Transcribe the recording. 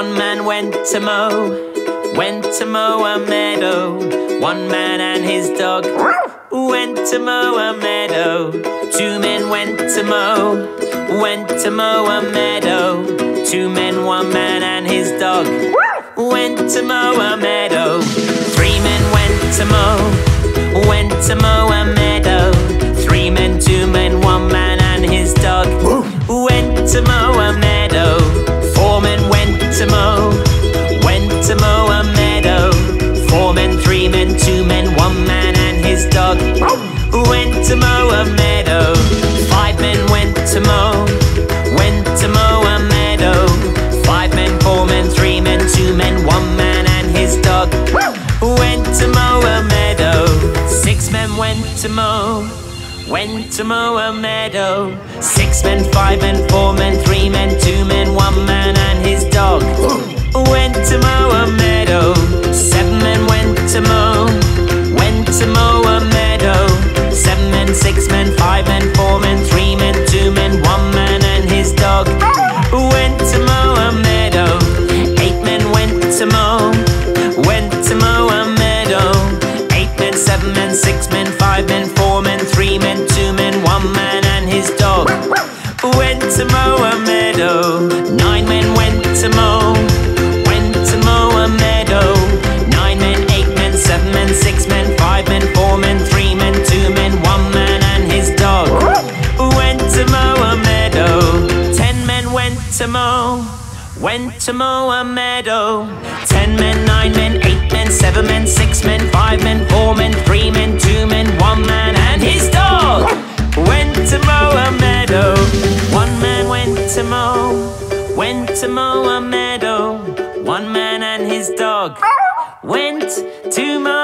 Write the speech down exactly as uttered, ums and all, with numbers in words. One man went to mow, went to mow a meadow. One man and his dog went to mow a meadow. Two men went to mow, went to mow a meadow. Two men, one man and his dog went to mow a meadow. Three men went to mow, went to mow a meadow. Three men, two men, one man and his dog went to mow a meadow. Four men went to mow, went to mow a meadow. Four men, three men, two men, one man and his dog went to mow a meadow. Five men went to mow, went to mow a meadow. Five men, four men, three men, two men, one man and his dog went to mow a meadow. Six men went to mow, went to mow a meadow. Six men, five men, four men, three men, two men, one man and his dog went to mow a meadow. Seven men went to mow, went to mow a meadow. Seven men, six men, five men, four men, three men, two men, one man and his dog went to mow a meadow. Eight men went to mow, went to mow a meadow. Eight men, seven men, six men, five men, four men, three men, two men, one man and his dog went to mow a meadow. Nine men went to mow, went to mow a meadow. Nine men, eight men, seven men, six men, five men, four men, three men, two men, one man and his dog went to mow a meadow. Ten men went to mow, went to mow a meadow. Ten men, nine men, eight men, seven men, six men, five men, four men, three men, two men, one man and his dog went to mow a meadow. One man went to mow, went to mow a meadow. One man and his dog went to mow.